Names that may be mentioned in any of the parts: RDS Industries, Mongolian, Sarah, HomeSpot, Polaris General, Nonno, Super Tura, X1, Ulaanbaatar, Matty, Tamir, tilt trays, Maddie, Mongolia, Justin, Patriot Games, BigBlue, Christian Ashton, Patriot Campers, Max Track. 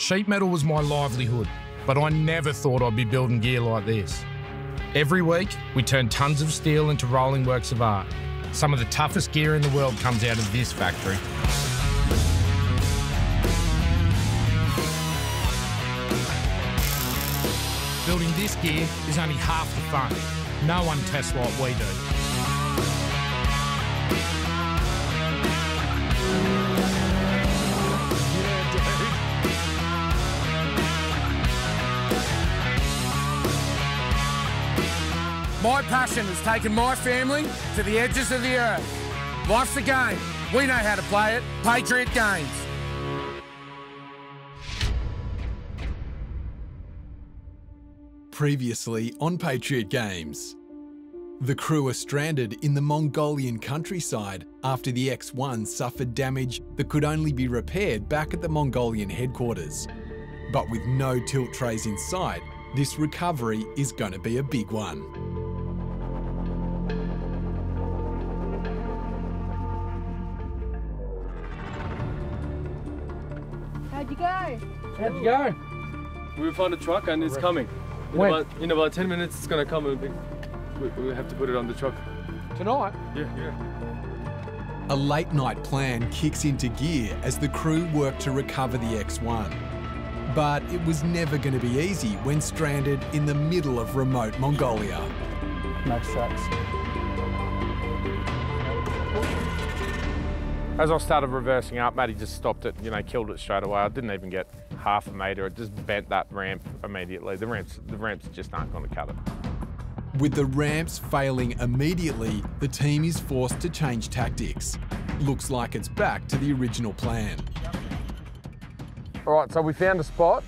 Sheet metal was my livelihood, but I never thought I'd be building gear like this. Every week, we turn tons of steel into rolling works of art. Some of the toughest gear in the world comes out of this factory. Building this gear is only half the fun. No one tests like we do. My passion has taken my family to the edges of the earth. Life's a game. We know how to play it. Patriot Games. Previously on Patriot Games, the crew are stranded in the Mongolian countryside after the X1 suffered damage that could only be repaired back at the Mongolian headquarters. But with no tilt trays in sight, this recovery is going to be a big one. How'd you go? We'll find a truck and it's coming. In about 10 minutes it's going to come and we have to put it on the truck. Tonight? Yeah. A late night plan kicks into gear as the crew work to recover the X1. But it was never going to be easy when stranded in the middle of remote Mongolia. Max Tracks. As I started reversing up, Maddie just stopped it, you know, killed it straight away. I didn't even get half a metre. It just bent that ramp immediately. The ramps just aren't going to cut it. With the ramps failing immediately, the team is forced to change tactics. Looks like it's back to the original plan. All right, so we found a spot,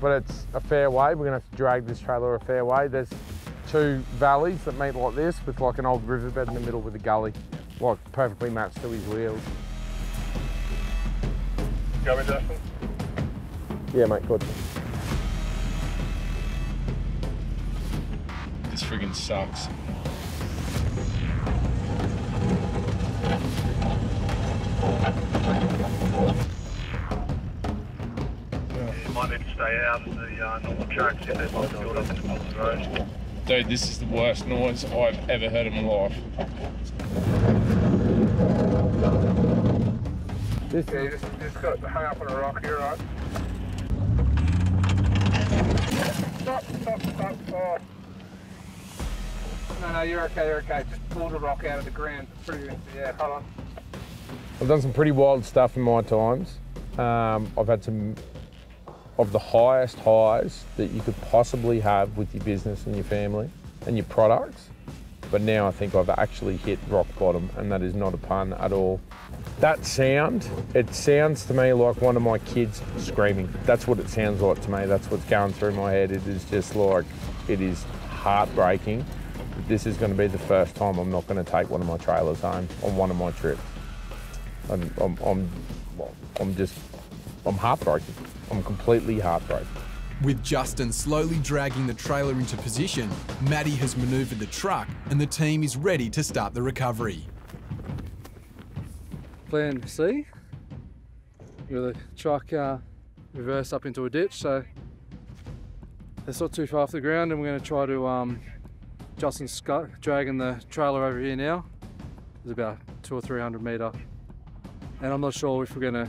but it's a fair way. We're going to have to drag this trailer a fair way. There's two valleys that meet like this with like an old riverbed in the middle with a gully. Like perfectly matched to his wheels. Coming, Justin? Yeah, mate, good. This friggin' sucks. You might need to stay out of the normal tracks if there's not built up in the middle of the road. Dude, this is the worst noise I've ever heard in my life. You just got to hang up on a rock here, right? Stop. No, you're okay. Just pull the rock out of the ground. Yeah, hold on. I've done some pretty wild stuff in my times. I've had some of the highest highs that you could possibly have with your business and your family and your products. But now I think I've actually hit rock bottom, and that is not a pun at all. That sound, it sounds to me like one of my kids screaming. That's what it sounds like to me. That's what's going through my head. It is just like, it is heartbreaking. This is going to be the first time I'm not going to take one of my trailers home on one of my trips. I'm heartbroken. I'm completely heartbroken. With Justin slowly dragging the trailer into position, Maddie has manoeuvred the truck and the team is ready to start the recovery. Plan C, with the truck reverse up into a ditch, so it's not too far off the ground, and we're going to try to, Justin's dragging the trailer over here now. It's about 200 or 300 metre, and I'm not sure if we're going to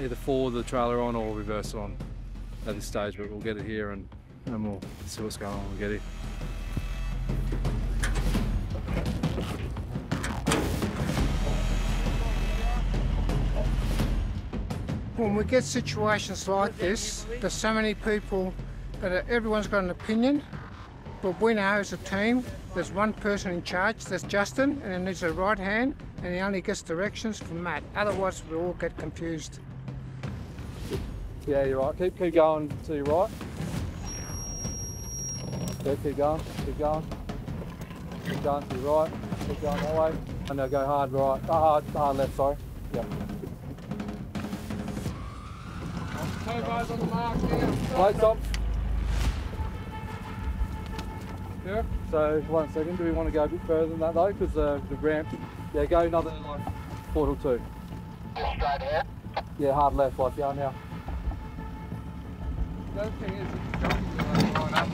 either forward the trailer on or reverse it on at this stage, but we'll get it here and we'll see what's going on when we get it. When we get situations like this, there's so many people that everyone's got an opinion, but we know as a team, there's one person in charge, that's Justin, and he needs a right hand, and he only gets directions from Matt. Otherwise, we all get confused. Yeah, you're right. Keep going to your right. Yeah, keep going to your right. Keep going that way. And now go hard right. Hard left, sorry. Yeah. Turbo's on the mark now. Wait, stop. Yeah. So 1 second. Do we want to go a bit further than that though? Because the ramp. Yeah, go another like 4 or 2. Just straight ahead. Yeah, hard left, like you are now. The other thing is, if you're jumping, you're like going up.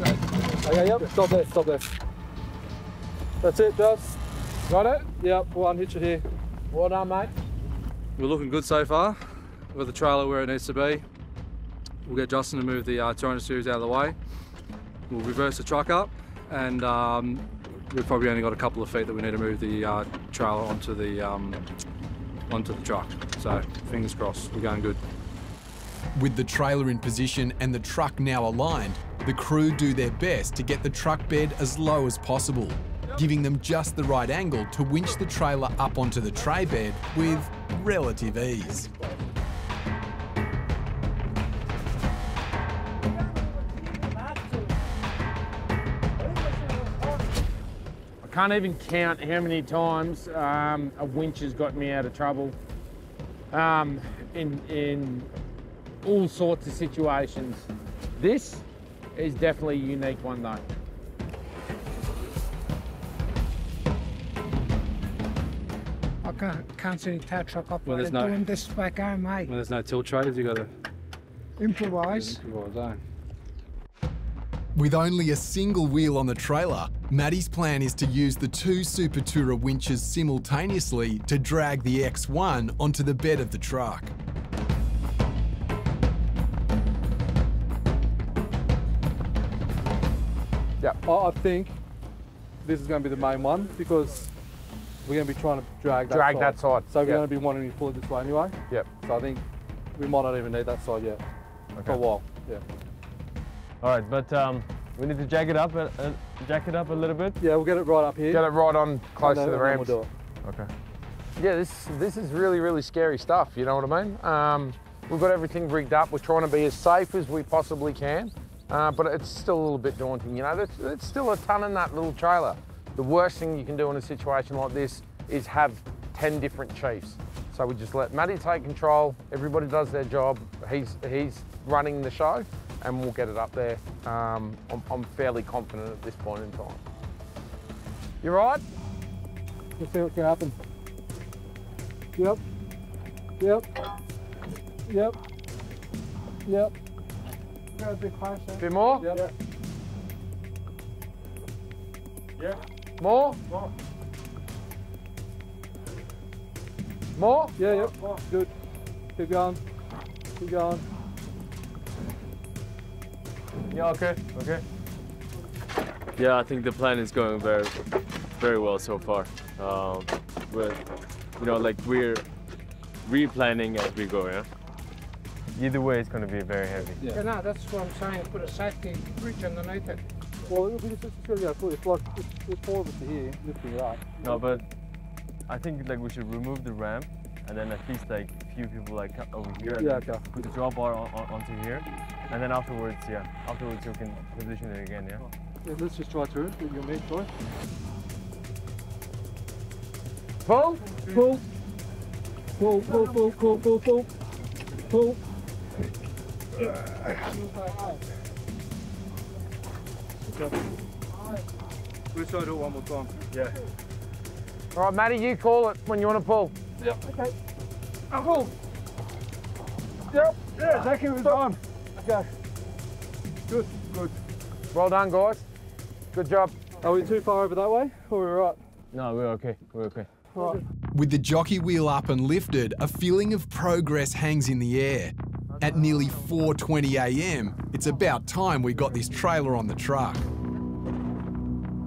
So, okay, yep, stop there, stop there. That's it, Joss. Got it? Yep, we'll unhitch it here. Well done, mate. We're looking good so far, with the trailer where it needs to be. We'll get Justin to move the 200 series out of the way. We'll reverse the truck up, and we've probably only got a couple of feet that we need to move the trailer onto the truck. So, fingers crossed, we're going good. With the trailer in position and the truck now aligned, the crew do their best to get the truck bed as low as possible, giving them just the right angle to winch the trailer up onto the tray bed with relative ease. I can't even count how many times a winch has got me out of trouble in all sorts of situations. This is definitely a unique one though. I can't see any tow truck up there. They're doing this back home, mate. When there's no tilt trailers, you got to improvise. With only a single wheel on the trailer, Maddie's plan is to use the two Super Tura winches simultaneously to drag the X1 onto the bed of the truck. Yeah, I think this is going to be the main one because we're going to be trying to drag that side. So we're going to be wanting to pull it this way anyway. Yep. So I think we might not even need that side yet for a while. Yeah. All right, but we need to jack it up a little bit. Yeah, we'll get it right up here. Get it right on close to the ramps. We'll do it. Okay. Yeah, this is really, really scary stuff. You know what I mean? We've got everything rigged up. We're trying to be as safe as we possibly can. But it's still a little bit daunting, you know. There's still a ton in that little trailer. The worst thing you can do in a situation like this is have 10 different chiefs. So we just let Matty take control, everybody does their job, he's running the show, and we'll get it up there. I'm fairly confident at this point in time. You right? Let's see what can happen. Yep. Yep. Yep. Yep. A bit closer. A bit more? Yeah. Yeah. More? More. More? Yeah, yep. Yeah. Oh, good. Keep going. Keep going. Yeah, okay. Okay. Yeah, I think the plan is going very, very well so far. We're replanning as we go, yeah? Either way, it's going to be very heavy. Yeah, yeah, no, that's what I'm saying. Put a safety bridge underneath it. Well, it'll be just yeah, it's like there's four of us here lifting it up. No, but I think like we should remove the ramp, and then at least like a few people like over here. Yeah, okay. Put the drop bar onto here, and then afterwards, yeah, you can position it again, yeah. Yeah, let's just try through it. Your mate, try. Pull, pull, pull, pull, pull, pull, pull, pull, pull. We'll try to do it one more time. Yeah. All right, Matty, you call it when you want to pull. Yep. Okay. I'll pull. Yep. Yeah, exactly what time. Okay. Good. Good. Well done, guys. Good job. Are we too far over that way, or are we all right? No, we're okay. We're okay. All right. With the jockey wheel up and lifted, a feeling of progress hangs in the air. At nearly 4:20 a.m, it's about time we got this trailer on the truck.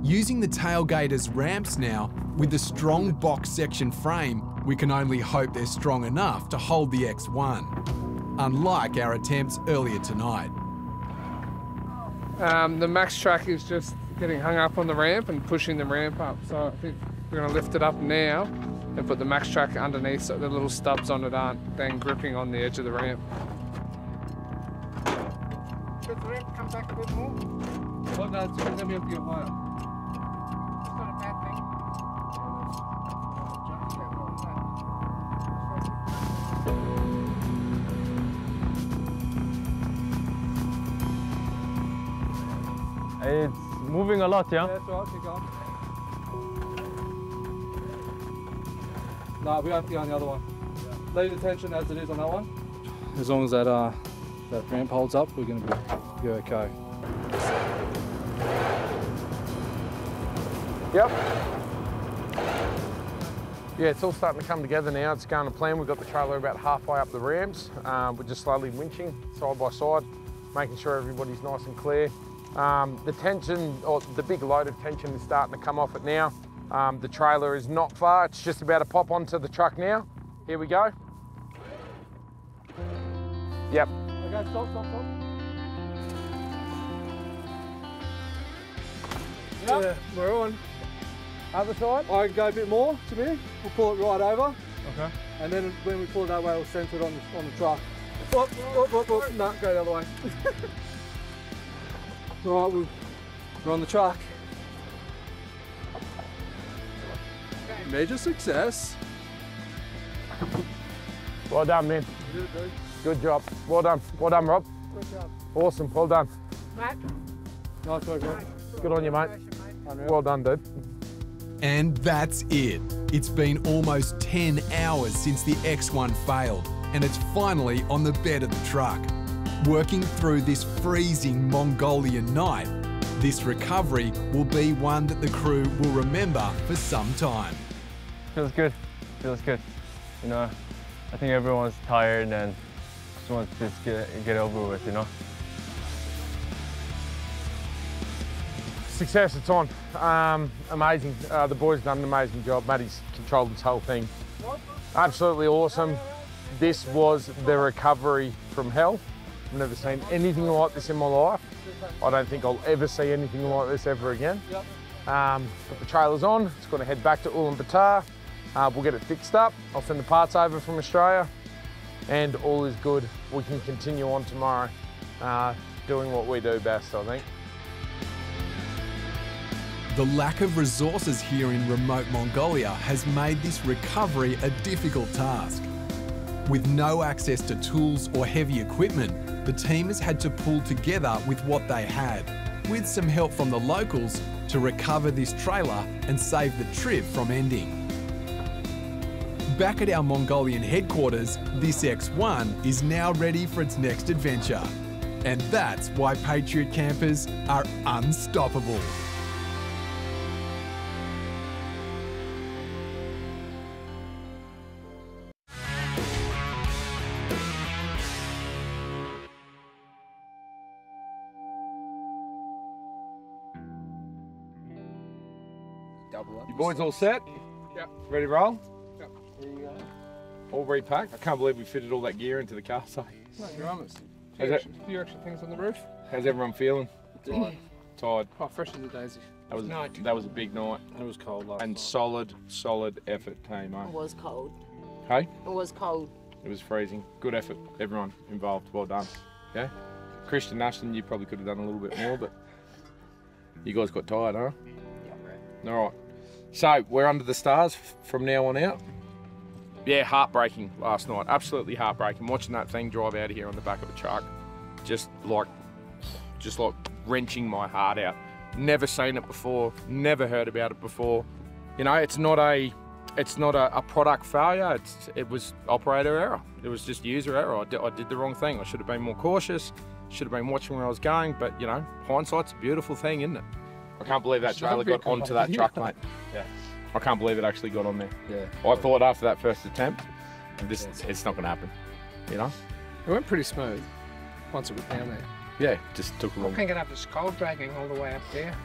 Using the tailgate as ramps now, with the strong box section frame, we can only hope they're strong enough to hold the X1, unlike our attempts earlier tonight. The Max Track is just getting hung up on the ramp and pushing the ramp up, so I think we're going to lift it up now and put the Max Track underneath so the little stubs on it aren't then gripping on the edge of the ramp. Should the ramp come back a bit more? Well, no, it's going to be up here higher. It's not a bad thing. It's moving a lot, yeah? Yeah, that's right, keep going. No, we have to go on the other one. Yeah. Leave the tension as it is on that one. As long as that that ramp holds up, we're going to be okay. Yep. Yeah, it's all starting to come together now. It's going to plan. We've got the trailer about halfway up the ramps. We're just slowly winching side by side, making sure everybody's nice and clear. The tension, or the big load of tension, is starting to come off it now. The trailer is not far. It's just about to pop onto the truck now. Here we go. Yep. Okay, stop, stop, stop. Yep. Yeah, we're on. Other side. I go a bit more to me. We'll pull it right over. Okay. And then when we pull it that way, we'll centre it on the truck. Whoop, whoop, whoop, whoop. No, go the other way. All right, we're on the truck. Okay. Major success. Well done, man. You did it, dude. Good job. Well done. Well done, Rob. Good job. Awesome. Well done. Matt. Nice work, Rob. Good on you, mate. Well done, dude. And that's it. It's been almost 10 hours since the X1 failed, and it's finally on the bed of the truck. Working through this freezing Mongolian night, this recovery will be one that the crew will remember for some time. Feels good. Feels good. You know, I think everyone's tired and just wants to get over with, you know. Success, it's on. Amazing. The boys done an amazing job. Maddie's controlled this whole thing. Absolutely awesome. This was the recovery from hell. I've never seen anything like this in my life. I don't think I'll ever see anything like this ever again. But the trailer's on. It's going to head back to Ulaanbaatar. We'll get it fixed up. I'll send the parts over from Australia. And all is good. We can continue on tomorrow doing what we do best, I think. The lack of resources here in remote Mongolia has made this recovery a difficult task. With no access to tools or heavy equipment, the team has had to pull together with what they had, with some help from the locals, to recover this trailer and save the trip from ending. Back at our Mongolian headquarters, this X1 is now ready for its next adventure. And that's why Patriot Campers are unstoppable. You boys all set? Yep. Ready to roll? Yep. Here you go. All repacked. I can't believe we fitted all that gear into the car. So. No, you're honest. A few extra things on the roof. How's everyone feeling? Tired. Tired. Oh, fresh as a daisy. That was a big night. It was cold last night. And solid effort came on. It was cold. Hey? It was cold. It was freezing. Good effort. Everyone involved. Well done. Yeah? Christian Ashton, you probably could have done a little bit more, but you guys got tired, huh? Yeah, all right. So we're under the stars from now on out. Yeah, heartbreaking last night. Absolutely heartbreaking. Watching that thing drive out of here on the back of a truck, just like wrenching my heart out. Never seen it before. Never heard about it before. You know, it's not a product failure. It was operator error. It was just user error. I did the wrong thing. I should have been more cautious. Should have been watching where I was going. But you know, hindsight's a beautiful thing, isn't it? I can't believe that trailer got onto that truck, mate. Yeah. I can't believe it actually got on there. Yeah. I thought after that first attempt, it's not going to happen, you know? It went pretty smooth once it was down there. Yeah, just took a long... I can't get up, it's cold dragging all the way up there.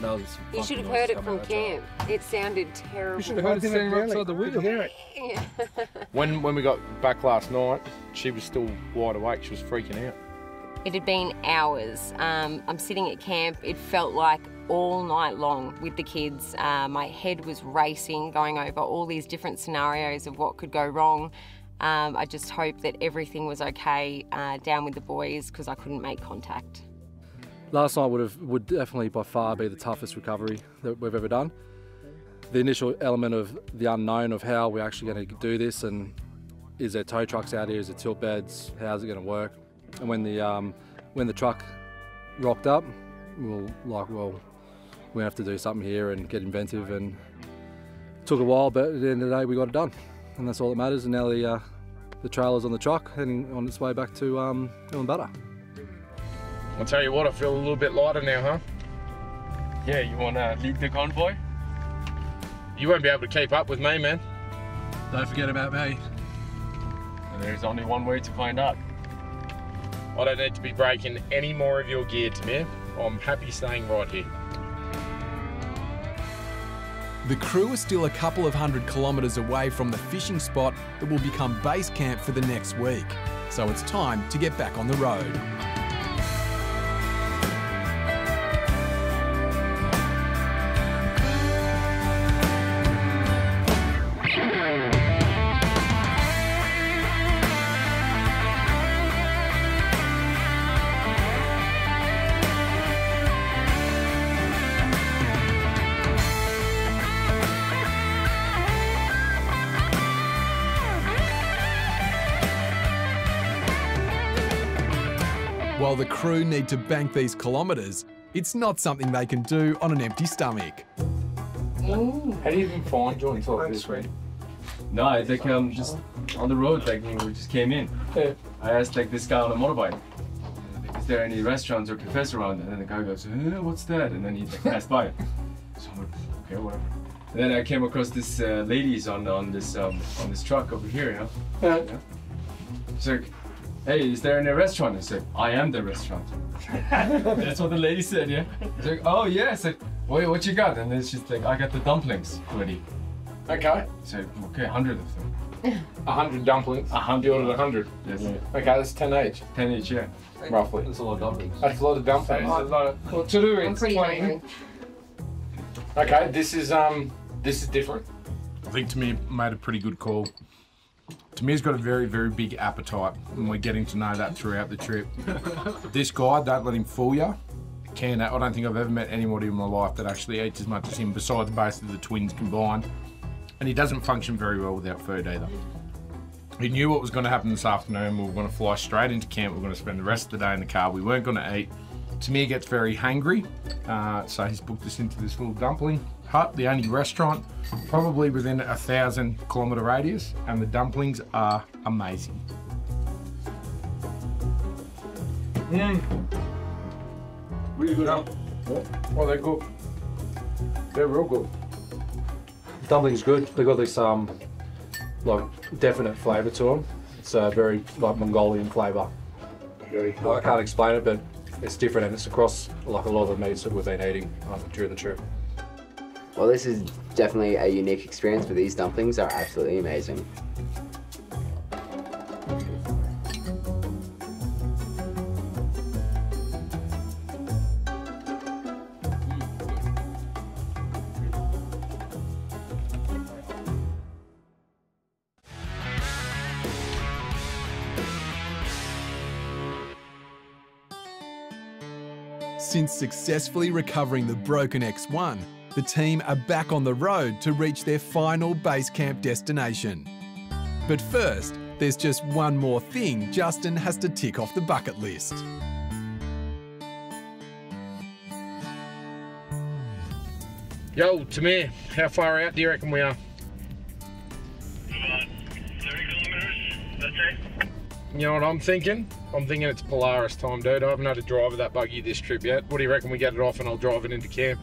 No, you should have heard it from camp. It sounded terrible. You should have heard it sitting outside the window. Hear it. Yeah. When we got back last night, she was still wide awake. She was freaking out. It had been hours. I'm sitting at camp. It felt like all night long with the kids. My head was racing, going over all these different scenarios of what could go wrong. I just hope that everything was okay down with the boys, because I couldn't make contact. Last night would definitely by far be the toughest recovery that we've ever done. The initial element of the unknown of how we're actually going to do this, and is there tow trucks out here, is there tilt beds, how's it going to work? And when the truck rocked up, we were like, well, we have to do something here and get inventive. And it took a while, but at the end of the day, we got it done, and that's all that matters. And now the the trailer's on the truck heading on its way back to Ulaanbaatar. I'll tell you what, I feel a little bit lighter now, huh? Yeah, you want to lead the convoy? You won't be able to keep up with me, man. Don't forget about me. There's only one way to find out. I don't need to be breaking any more of your gear, Tamir. I'm happy staying right here. The crew are still a couple of hundred kilometres away from the fishing spot that will become base camp for the next week. So it's time to get back on the road. While the crew need to bank these kilometres, it's not something they can do on an empty stomach. Ooh. How do you even find joints like this, man? No, it's like just on the road, like when we just came in. Yeah. I asked like this guy on a motorbike, is there any restaurants or cafes around? And then the guy goes, what's that? And then he like, passed by. So I'm like, okay, whatever. And then I came across this ladies on this truck over here, you know? Yeah. Yeah. So, hey, is there any restaurant? I said, I am the restaurant. That's what the lady said, yeah? She's like, oh, yeah. I said, wait, what you got? And then she's like, I got the dumplings already. Okay. So, okay, 100 of them. 100 dumplings? 100. You ordered 100? Yes. Yeah. Okay, that's 10 each. 10 each, yeah. Roughly. That's a lot of dumplings. That's a lot of dumplings. That's a lot of... Well, to do it's 20. Hungry. Okay, this is different. I think Tamir made a pretty good call. Tamir's got a very, very big appetite, and we're getting to know that throughout the trip. This guy, don't let him fool you. I don't think I've ever met anybody in my life that actually eats as much as him, besides basically the twins combined. And he doesn't function very well without food either. He knew what was going to happen this afternoon. We were going to fly straight into camp. We were going to spend the rest of the day in the car. We weren't going to eat. Tamir gets very hangry, so he's booked us into this little dumpling hut, the only restaurant, probably within a 1,000 kilometre radius, and the dumplings are amazing. Really good, huh? Oh, they're good. They're real good. Dumplings good. They've got this like definite flavour to them. It's a very like Mongolian flavour. I can't explain it, but it's different, and it's across like a lot of the meats that we've been eating during the trip. Well, this is definitely a unique experience, but these dumplings are absolutely amazing. Since successfully recovering the broken X1, the team are back on the road to reach their final base camp destination. But first, there's just one more thing Justin has to tick off the bucket list. Yo, Tamir, how far out do you reckon we are? About 30 kilometres, let's say. You know what I'm thinking? I'm thinking it's Polaris time, dude. I haven't had a drive of that buggy this trip yet. What do you reckon we get it off and I'll drive it into camp?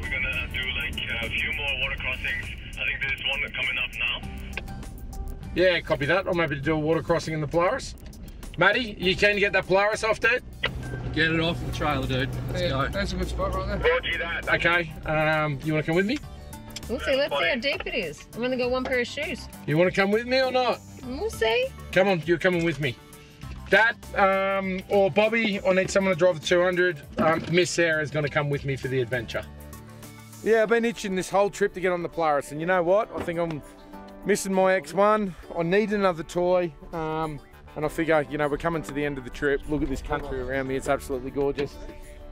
We're going to do like a few more water crossings. I think there's one coming up now. Yeah, copy that. I'm happy to do a water crossing in the Polaris. Maddie, you keen to get that Polaris off, dude? Get it off the trailer, dude. Let's go. That's a good spot right there. Roger that. Okay, you want to come with me? We'll see. Let's see how deep it is. I've only got one pair of shoes. You want to come with me or not? We'll see. Come on, you're coming with me. Dad or Bobby, I need someone to drive the 200. Miss Sarah's going to come with me for the adventure. Yeah, I've been itching this whole trip to get on the Polaris, and you know what? I think I'm missing my X1. I need another toy, and I figure, you know, we're coming to the end of the trip. Look at this country around me; it's absolutely gorgeous.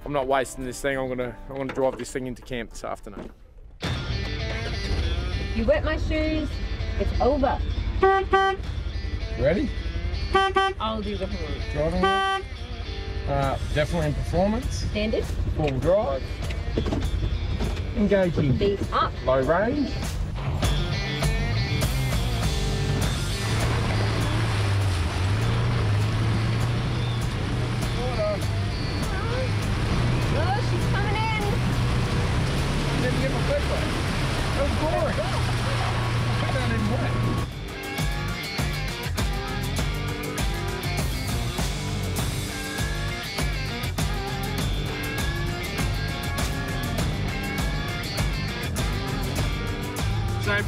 I'm not wasting this thing. I'm gonna drive this thing into camp this afternoon. You wet my shoes. It's over. Ready? I'll do the horn. Driving. Definitely in performance. Standard. Full drive. Engaging. Speed up. Low range.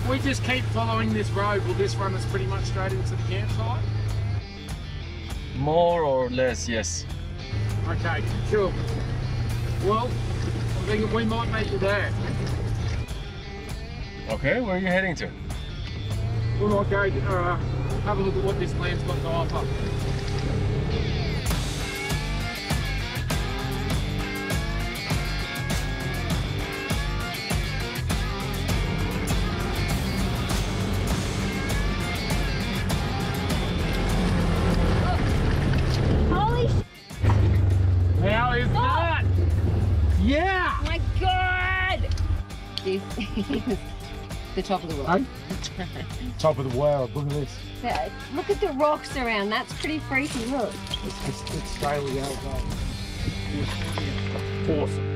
If we just keep following this road, will this run us pretty much straight into the campsite? More or less, yes. Okay, cool. Well, I'm thinking we might make it there. Okay, where are you heading to? We'll not go have a look at what this land's got to offer. The top of the world. Top of the world, look at this. Yeah, look at the rocks around, that's pretty freaky, look. It's scaly outside. Awesome.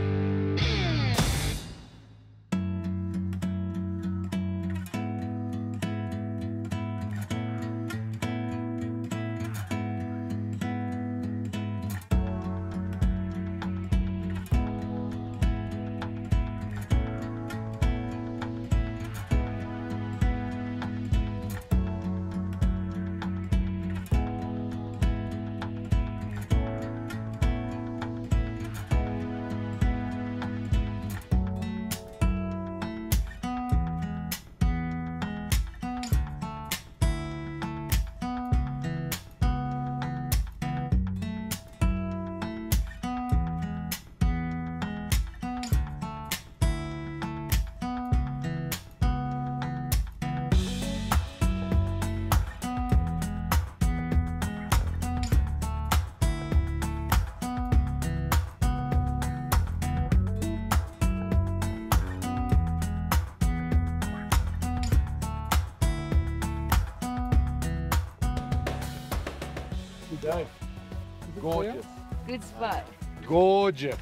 Gorgeous. Good spot. Gorgeous.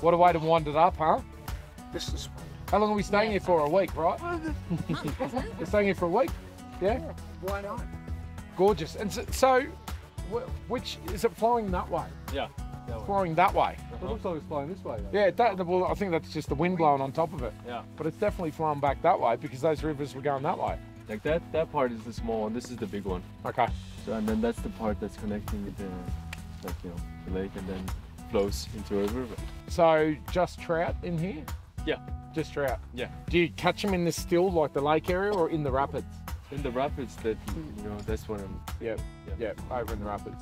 What a way to wind it up, huh? This is. How long are we staying here for? A week, right? We're staying here for a week. Yeah. Why not? Gorgeous. And so, which is it flowing that way? Yeah. That way. Flowing that way. It looks like it's flowing this way. Though. Yeah. Well, I think that's just the wind blowing on top of it. Yeah. But it's definitely flowing back that way because those rivers were going that way. Like that part is the small one. This is the big one. Okay. So and then that's the part that's connecting with the, like, you know, the lake and then flows into a river. So just trout in here? Yeah. Just trout? Yeah. Do you catch them in the still, like the lake area, or in the rapids? In the rapids, that, you know, that's when I'm... Yeah, yeah, yeah, over in the rapids.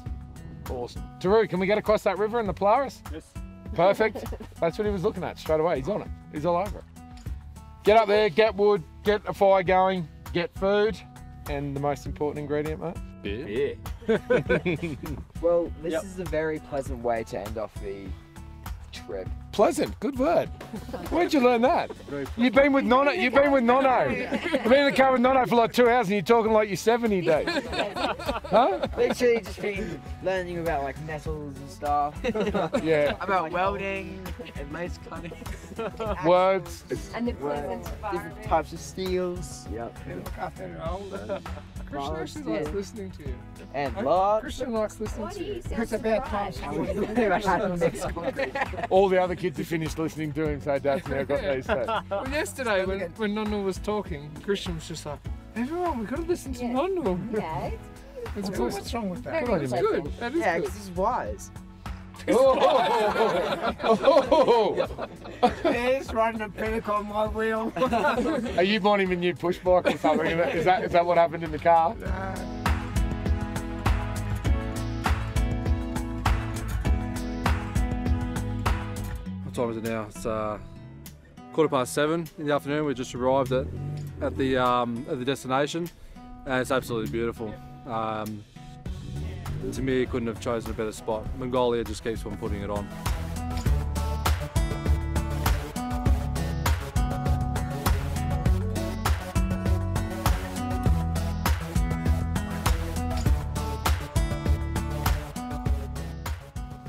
Awesome. Taru, can we get across that river in the Polaris? Yes. Perfect. That's what he was looking at straight away. He's on it. He's all over it. Get up there, get wood, get a fire going, get food, and the most important ingredient, mate? Beer. Beer. Well, this is a very pleasant way to end off the trip. Pleasant, good word. Where'd you learn that? You've been with Nonno. You've been with Nonno. You've been in the car with Nonno for like 2 hours, and you're talking like you're 70, Dave. Huh? Literally just been learning about like metals and stuff. Yeah. About welding and mace cutting. Words. And the pleasant different types of steels. Yep. They look after their own. Christian Ashton likes listening to you. And Lord. Christian likes listening to you. It's about time. All the other kids have finished listening to him, so Dad's now got these. Well, yesterday when Nonno was talking, Christian was just like, everyone, we've got to listen to Nonno. Yeah. It's good. What's wrong with that? It's good. That is good. Yeah, because he's wise. There's running a paddock on my wheel. Are you wanting a new push bike or something? Is that what happened in the car? Nah. What time is it now? It's 7:15 in the afternoon. We just arrived at the destination, and it's absolutely beautiful. Tamir couldn't have chosen a better spot. Mongolia just keeps on putting it on.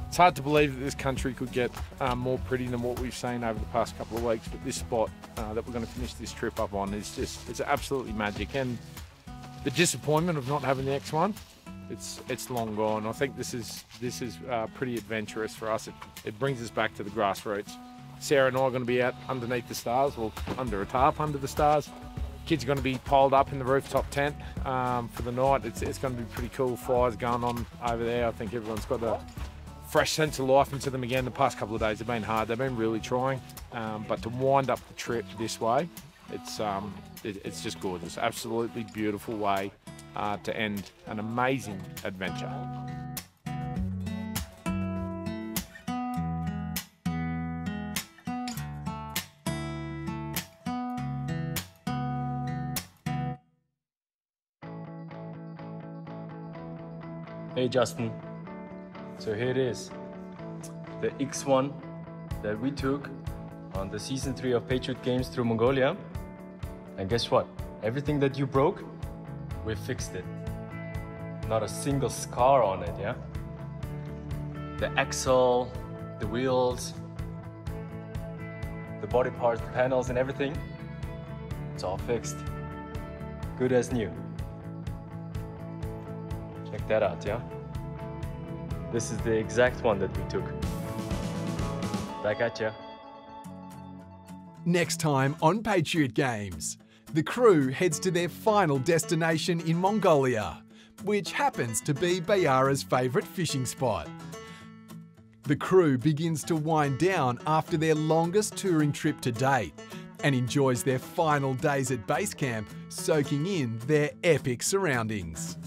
It's hard to believe that this country could get more pretty than what we've seen over the past couple of weeks, but this spot that we're going to finish this trip up on is just, it's absolutely magic. And the disappointment of not having the X1, it's long gone. I think this is pretty adventurous for us. It brings us back to the grassroots. Sarah and I are going to be out underneath the stars, well, under a tarp under the stars, Kids are going to be piled up in the rooftop tent for the night. It's going to be pretty cool. Fires going on over there. I think everyone's got a fresh sense of life into them again. The past couple of days have been hard. They've been really trying, but to wind up the trip this way, it's just gorgeous. Absolutely beautiful way to end an amazing adventure. Hey Justin, so here it is, the X1 that we took on the season 3 of Patriot Games through Mongolia. And guess what? Everything that you broke, we fixed it. Not a single scar on it, yeah? The axle, the wheels, the body parts, the panels and everything, it's all fixed. Good as new. Check that out, yeah? This is the exact one that we took. Back at ya. Next time on Patriot Games, the crew heads to their final destination in Mongolia, which happens to be Bayara's favourite fishing spot. The crew begins to wind down after their longest touring trip to date and enjoys their final days at base camp, soaking in their epic surroundings.